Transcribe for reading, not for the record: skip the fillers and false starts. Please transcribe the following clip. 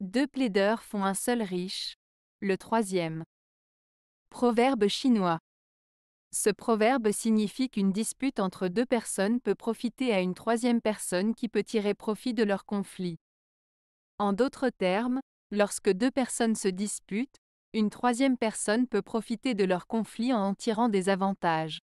Deux plaideurs font un seul riche, le troisième. Proverbe chinois. Ce proverbe signifie qu'une dispute entre deux personnes peut profiter à une troisième personne qui peut tirer profit de leur conflit. En d'autres termes, lorsque deux personnes se disputent, une troisième personne peut profiter de leur conflit en tirant des avantages.